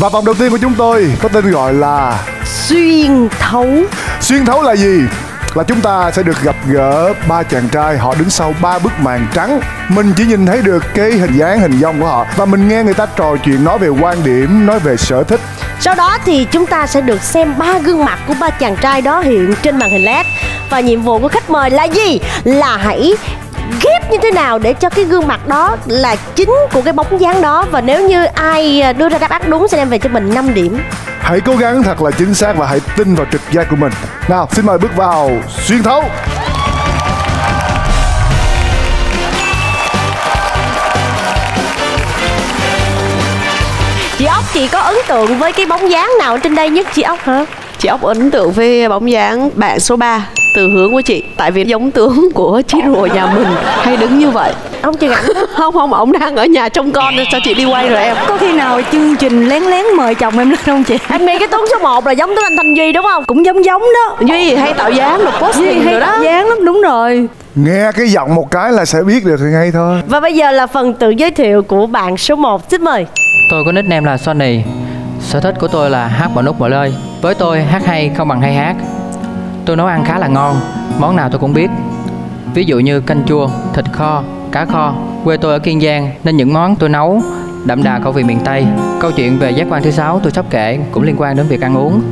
Và vòng đầu tiên của chúng tôi có tên gọi là Xuyên Thấu. Xuyên Thấu là gì? Là chúng ta sẽ được gặp gỡ ba chàng trai, họ đứng sau ba bức màn trắng. Mình chỉ nhìn thấy được cái hình dáng, hình dong của họ, và mình nghe người ta trò chuyện, nói về quan điểm, nói về sở thích. Sau đó thì chúng ta sẽ được xem ba gương mặt của ba chàng trai đó hiện trên màn hình LED. Và nhiệm vụ của khách mời là gì? Là hãy ghép như thế nào để cho cái gương mặt đó là chính của cái bóng dáng đó. Và nếu như ai đưa ra đáp án đúng sẽ đem về cho mình 5 điểm. Hãy cố gắng thật là chính xác và hãy tin vào trực giác của mình. Nào, xin mời bước vào Xuyên Thấu. Chị Ốc, chị có ấn tượng với cái bóng dáng nào trên đây nhất chị Ốc hả? Chị Ốc ấn tượng với bóng dáng bạn số 3 từ hướng của chị. Tại vì giống tướng của chị rùa nhà mình hay đứng như vậy. Ông chị rảnh không, ông đang ở nhà trông con nên sao chị đi quay rồi em? Có khi nào chương trình lén lén mời chồng em lên không chị? Anh My, cái tướng số 1 là giống tới anh Thanh Duy đúng không? Cũng giống đó. Duy hay tạo dáng là post hay đó. Dáng lắm, đúng rồi. Nghe cái giọng một cái là sẽ biết được thì ngay thôi. Và bây giờ là phần tự giới thiệu của bạn số 1, xin mời. Tôi có nickname là Sony. Sở thích của tôi là hát mọi lúc mọi nơi. Với tôi hát hay không bằng hay hát. Tôi nấu ăn khá là ngon, món nào tôi cũng biết. Ví dụ như canh chua, thịt kho, cá kho. Quê tôi ở Kiên Giang nên những món tôi nấu đậm đà khẩu vị miền Tây. Câu chuyện về giác quan thứ 6 tôi sắp kể cũng liên quan đến việc ăn uống.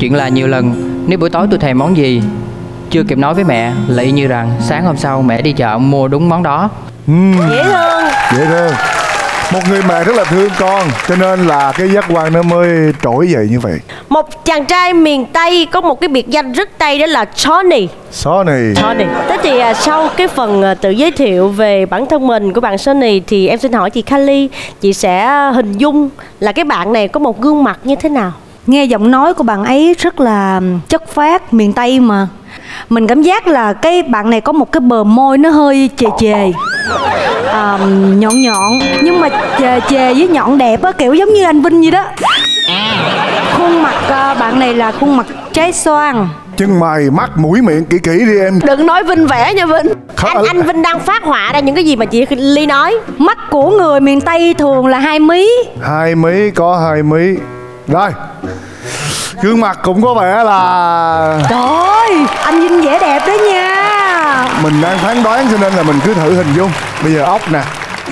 Chuyện là nhiều lần nếu buổi tối tôi thèm món gì chưa kịp nói với mẹ là y như rằng sáng hôm sau mẹ đi chợ mua đúng món đó. Dễ thương. Dễ thương. Một người mẹ rất là thương con, cho nên là cái giác quan nó mới trỗi dậy như vậy. Một chàng trai miền Tây có một cái biệt danh rất Tây đó là Johnny. Sony. Thế thì sau cái phần tự giới thiệu về bản thân mình của bạn Sony thì em xin hỏi chị Kha Ly, chị sẽ hình dung là cái bạn này có một gương mặt như thế nào? Nghe giọng nói của bạn ấy rất là chất phác, miền Tây mà. Mình cảm giác là cái bạn này có một cái bờ môi nó hơi chề chề, nhọn nhọn. Nhưng mà chề chề với nhọn đẹp á, kiểu giống như anh Vinh vậy đó. Khuôn mặt bạn này là khuôn mặt trái xoan. Chân mày, mắt, mũi, miệng kỹ kỹ đi em. Đừng nói Vinh vẽ nha Vinh. Anh Vinh đang phát họa ra những cái gì mà chị Ly nói. Mắt của người miền Tây thường là hai mí. Có hai mí. Rồi, gương mặt cũng có vẻ là... Trời ơi, anh Vinh vẽ đẹp đó nha. Mình đang phán đoán cho nên là mình cứ thử hình dung. Bây giờ Ốc nè.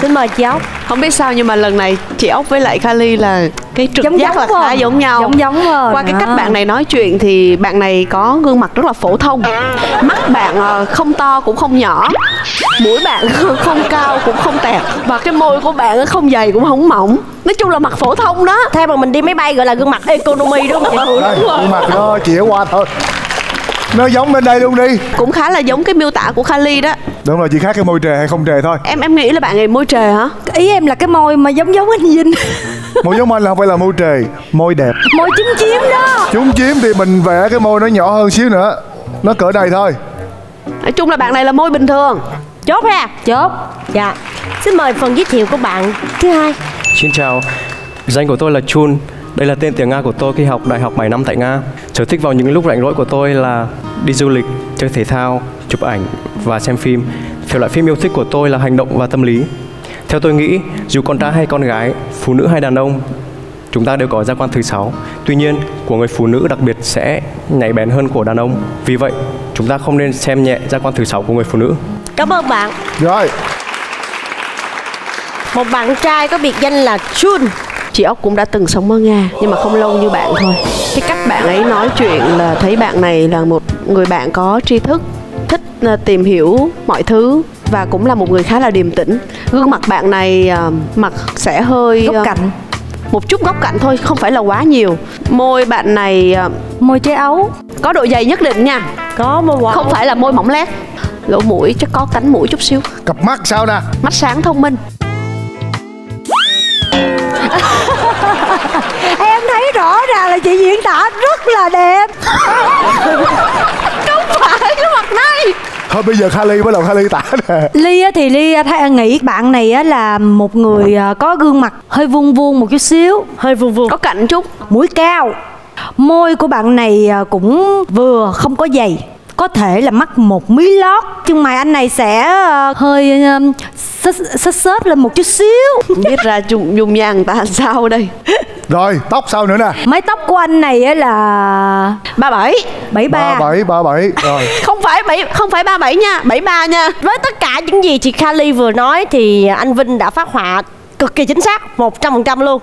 Xin mời chị Ốc. Không biết sao nhưng mà lần này chị Ốc với lại Kha Ly là cái trực giác là khá giống nhau. Giống rồi. Qua cái cách bạn này nói chuyện thì bạn này có gương mặt rất là phổ thông. Mắt bạn không to cũng không nhỏ. Mũi bạn không cao cũng không tẹt. Và cái môi của bạn không dày cũng không mỏng. Nói chung là mặt phổ thông đó. Theo mà mình đi máy bay gọi là gương mặt economy đúng không? Đây, gương mặt nó chỉ qua thôi. Nó giống bên đây luôn đi. Cũng khá là giống cái miêu tả của Kha Ly đó. Đúng rồi, chỉ khác cái môi trề hay không trề thôi. Em nghĩ là bạn này môi trề hả? Ý em là cái môi mà giống anh Vinh. Môi giống anh là không phải là môi trề. Môi đẹp. Môi chúm chiếm đó. Chúm chiếm thì mình vẽ cái môi nó nhỏ hơn xíu nữa. Nó cỡ đầy thôi. Nói chung là bạn này là môi bình thường. Chốt ha. Chốt. Dạ. Xin mời phần giới thiệu của bạn thứ hai. Xin chào. Danh của tôi là Jun. Đây là tên tiếng Nga của tôi khi học đại học 7 năm tại Nga. Sở thích vào những lúc rảnh rỗi của tôi là đi du lịch, chơi thể thao, chụp ảnh và xem phim. Thể loại phim yêu thích của tôi là hành động và tâm lý. Theo tôi nghĩ, dù con trai hay con gái, phụ nữ hay đàn ông, chúng ta đều có giác quan thứ 6. Tuy nhiên, của người phụ nữ đặc biệt sẽ nhạy bén hơn của đàn ông. Vì vậy, chúng ta không nên xem nhẹ giác quan thứ 6 của người phụ nữ. Cảm ơn bạn. Rồi. Một bạn trai có biệt danh là Jun. Chị Ốc cũng đã từng sống ở Nga nhưng mà không lâu như bạn thôi. Cái cách bạn ấy nói chuyện là thấy bạn này là một người bạn có tri thức, thích tìm hiểu mọi thứ và cũng là một người khá là điềm tĩnh. Gương mặt bạn này mặt sẽ hơi góc cạnh, một chút góc cạnh thôi, không phải là quá nhiều. Môi bạn này môi trái ấu, có độ dày nhất định nha, có môi quả, không phải là môi mỏng lét. Lỗ mũi chắc có cánh mũi chút xíu. Cặp mắt sao nè? Mắt sáng thông minh. Em thấy rõ ràng là chị diễn tả rất là đẹp. Không phải cái mặt này. Thôi bây giờ Kha Ly bắt đầu tả nè. Ly thì Ly nghĩ bạn này là một người có gương mặt hơi vuông vuông một chút xíu. Hơi vuông vuông, có cạnh chút. Mũi cao. Môi của bạn này cũng vừa, không có dày. Có thể là mắc một mí lót. Chân mày anh này sẽ hơi xớp lên một chút xíu. Biết ra dùng nhang ta sao đây. Rồi, tóc sau nữa nè. Mái tóc của anh này là 37, 73. 37, 37. Rồi. Không phải 37 nha, 73 nha. Với tất cả những gì chị Kha Ly vừa nói thì anh Vinh đã phát họa cực kỳ chính xác, 100% luôn.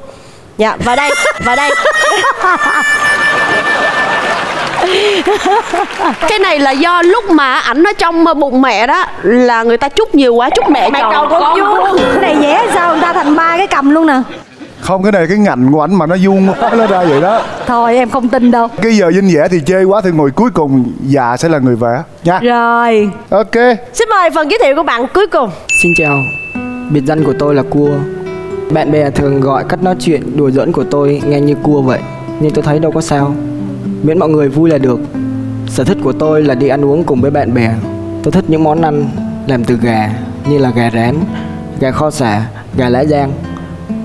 Dạ, và đây. Cái này là do lúc mà ảnh ở trong bụng mẹ đó là người ta chúc nhiều quá, chúc mẹ tròn con vuông. Cái này dễ sao người ta thành ba cái cầm luôn nè. Không, cái này cái ngạnh của ảnh mà nó vuông quá nó ra vậy đó. Thôi em không tin đâu. Cái giờ Vinh vẽ thì chê quá thì ngồi cuối cùng già sẽ là người vẽ nha. Rồi. Ok. Xin mời phần giới thiệu của bạn cuối cùng. Xin chào. Biệt danh của tôi là Cua. Bạn bè thường gọi cách nói chuyện đùa giỡn của tôi nghe như cua vậy, nhưng tôi thấy đâu có sao. Miễn mọi người vui là được. Sở thích của tôi là đi ăn uống cùng với bạn bè. Tôi thích những món ăn làm từ gà, như là gà rán, gà kho sả, gà lá giang.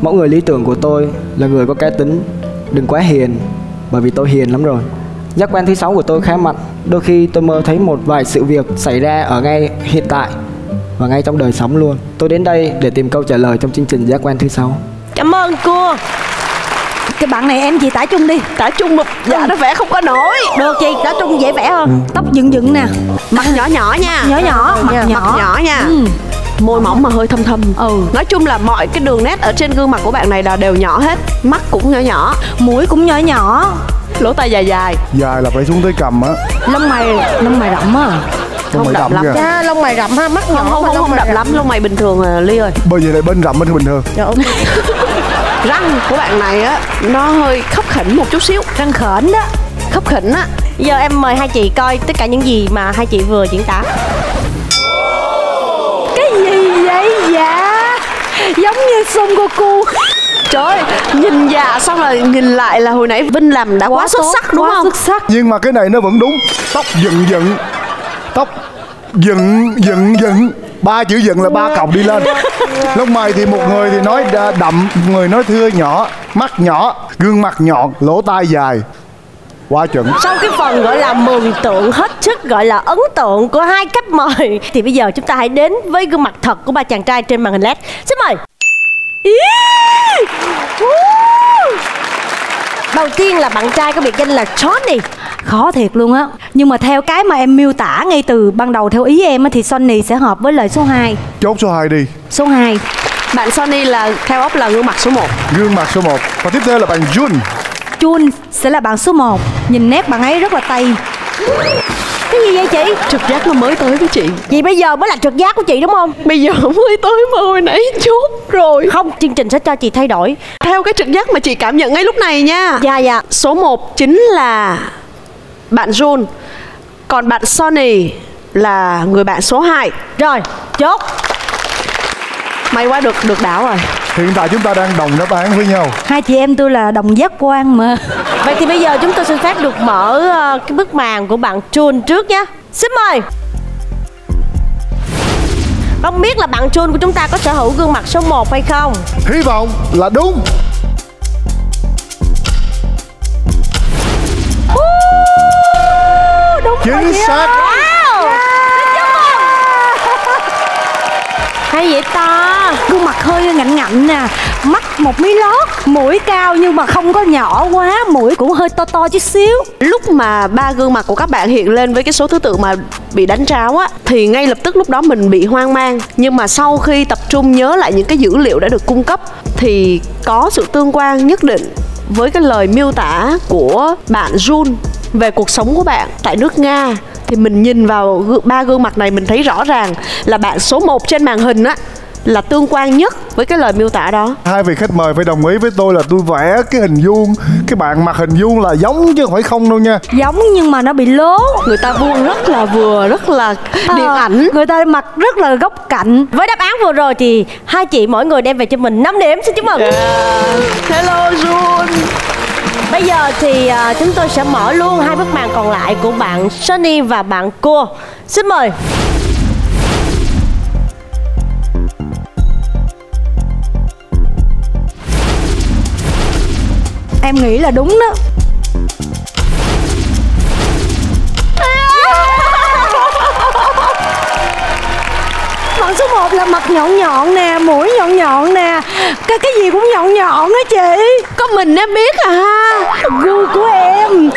Mẫu người lý tưởng của tôi là người có cá tính, đừng quá hiền, bởi vì tôi hiền lắm rồi. Giác quan thứ 6 của tôi khá mạnh. Đôi khi tôi mơ thấy một vài sự việc xảy ra ở ngay hiện tại và ngay trong đời sống luôn. Tôi đến đây để tìm câu trả lời trong chương trình Giác quan thứ 6. Cảm ơn cô. Cái bạn này em chị tả chung đi. Tả chung một dạ nó vẽ không có nổi. Được chị, tả chung dễ vẽ hơn. Tóc dựng dựng nè. Mặt nhỏ nhỏ nha. Mặt nhỏ nha. Môi mỏng mà hơi thâm thâm. Nói chung là mọi cái đường nét ở trên gương mặt của bạn này là đều nhỏ hết. Mắt cũng nhỏ nhỏ, mũi cũng nhỏ nhỏ, lỗ tai dài dài. Dài là phải xuống tới cằm á. Lông mày rậm á. Không đậm lắm nha, lông mày rậm ha, mắt nhỏ không đậm lắm, lông mày bình thường à, Ly ơi. Bởi vậy lại bên rậm bên bình thường. Răng của bạn này á nó hơi khóc khỉnh một chút xíu, răng khểnh đó, khóc khỉnh á. Giờ em mời hai chị coi tất cả những gì mà hai chị vừa diễn tả. Cái gì vậy dạ? Giống như Son Goku. Trời ơi, nhìn dạ xong rồi nhìn lại là hồi nãy Vinh làm đã quá xuất sắc đúng không? Xuất sắc. Nhưng mà cái này nó vẫn đúng. Tóc dựng dựng. Tóc dựng. Ba chữ dựng là ba còng đi lên. Lông mày thì một người thì nói đậm, một người nói thưa nhỏ, mắt nhỏ, gương mặt nhọn, lỗ tai dài. Quá chuẩn. Sau cái phần gọi là mường tượng hết sức, gọi là ấn tượng của hai khách mời, thì bây giờ chúng ta hãy đến với gương mặt thật của ba chàng trai trên màn hình LED. Xin mời. Đầu tiên là bạn trai có biệt danh là Johnny. Khó thiệt luôn á. Nhưng mà theo cái mà em miêu tả ngay từ ban đầu theo ý em á, thì Sony sẽ hợp với lời số 2. Chốt số 2 đi. Số 2. Bạn Sony là theo ốc là gương mặt số 1. Gương mặt số 1. Và tiếp theo là bạn Jun. Jun sẽ là bạn số 1. Nhìn nét bạn ấy rất là Tây. Cái gì vậy chị? Trực giác nó mới tới với chị. Vậy bây giờ mới là trực giác của chị đúng không? Bây giờ mới tới mà hồi nãy chốt rồi. Không, chương trình sẽ cho chị thay đổi theo cái trực giác mà chị cảm nhận ngay lúc này nha. Dạ dạ. Số 1 chính là bạn Jun. Còn bạn Sony là người bạn số 2. Rồi, chốt. May quá được đảo rồi. Hiện tại chúng ta đang đồng đáp án với nhau. Hai chị em tôi là đồng giác quan mà. Vậy thì bây giờ chúng tôi xin phép được mở cái bức màn của bạn Jun trước nhé. Xin mời. Không biết là bạn Jun của chúng ta có sở hữu gương mặt số 1 hay không? Hy vọng là đúng. Chính xác. Wow. Hay vậy ta. Gương mặt hơi ngạnh ngạnh nè, mắt một mí lót, mũi cao nhưng mà không có nhỏ quá, mũi cũng hơi to to chút xíu. Lúc mà ba gương mặt của các bạn hiện lên với cái số thứ tự mà bị đánh tráo á, thì ngay lập tức lúc đó mình bị hoang mang. Nhưng mà sau khi tập trung nhớ lại những cái dữ liệu đã được cung cấp thì có sự tương quan nhất định với cái lời miêu tả của bạn Jun về cuộc sống của bạn tại nước Nga. Thì mình nhìn vào ba gương mặt này mình thấy rõ ràng là bạn số 1 trên màn hình á là tương quan nhất với cái lời miêu tả đó. Hai vị khách mời phải đồng ý với tôi là tôi vẽ cái hình vuông, cái bạn mặt hình vuông là giống chứ không phải không đâu nha. Giống nhưng mà nó bị lố. Người ta vuông rất là vừa, rất là điện ảnh. Người ta mặt rất là góc cạnh. Với đáp án vừa rồi thì hai chị mỗi người đem về cho mình 5 điểm. Xin chúc mừng. Hello Jun. Bây giờ thì chúng tôi sẽ mở luôn hai bức màn còn lại của bạn Sony và bạn Cua. Xin mời. Em nghĩ là đúng đó. Bạn số 1 một là mặt nhọn nhọn nè, mũi nhọn nhọn nè, cái gì cũng nhọn nhọn đó chị. Có mình em biết à, gu của em.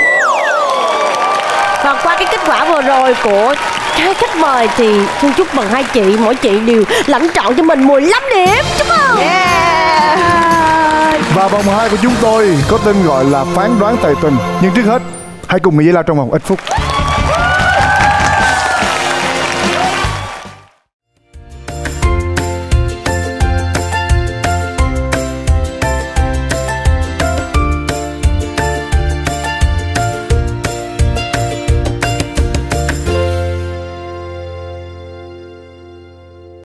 Và qua cái kết quả vừa rồi của hai khách mời thì xin chúc mừng hai chị, mỗi chị đều lãnh trọn cho mình 15 điểm. Chúc mừng. Và vòng 2 của chúng tôi có tên gọi là phán đoán tài tình. Nhưng trước hết hãy cùng Mỹ Dây La trong vòng ít phút.